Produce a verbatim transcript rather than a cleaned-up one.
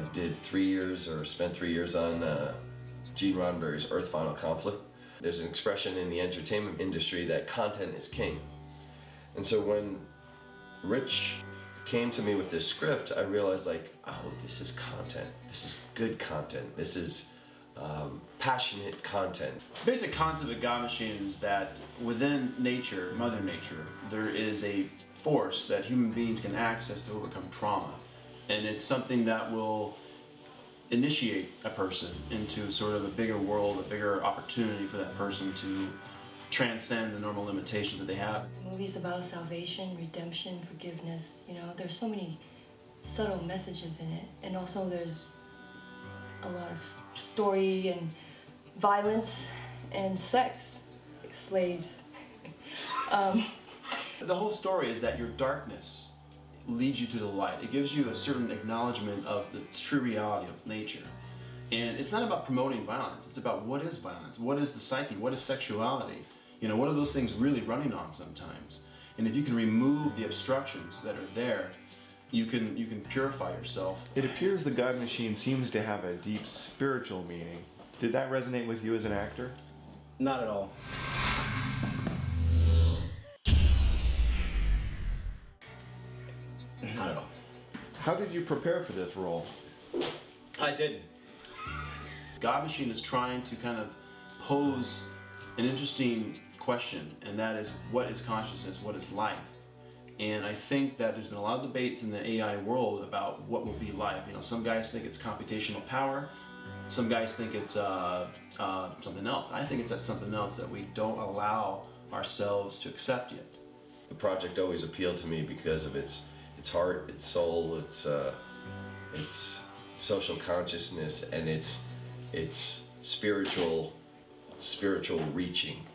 I did three years or spent three years on uh, Gene Roddenberry's Earth Final Conflict. There's an expression in the entertainment industry that content is king. And so when Rich came to me with this script, I realized, like, oh, this is content. This is good content. This is um, passionate content. The basic concept of God Machine is that within nature, Mother Nature, there is a force that human beings can access to overcome trauma. And it's something that will initiate a person into sort of a bigger world, a bigger opportunity for that person to transcend the normal limitations that they have. Movies about salvation, redemption, forgiveness, you know, there's so many subtle messages in it. And also there's a lot of story and violence and sex, like slaves. um, the whole story is that your darkness leads you to the light. It gives you a certain acknowledgement of the true reality of nature. And it's not about promoting violence, it's about what is violence, what is the psyche, what is sexuality. You know, what are those things really running on sometimes? And if you can remove the obstructions that are there, you can, you can purify yourself. It appears the God Machine seems to have a deep spiritual meaning. Did that resonate with you as an actor? Not at all. Not at all. How did you prepare for this role? I didn't. God Machine is trying to kind of pose an interesting question, and that is, what is consciousness, what is life? And I think that there's been a lot of debates in the A I world about what will be life. You know, some guys think it's computational power, some guys think it's uh, uh, something else. I think it's that something else that we don't allow ourselves to accept yet. The project always appealed to me because of its its heart, its soul, its uh, its social consciousness, and its It's spiritual, spiritual reaching.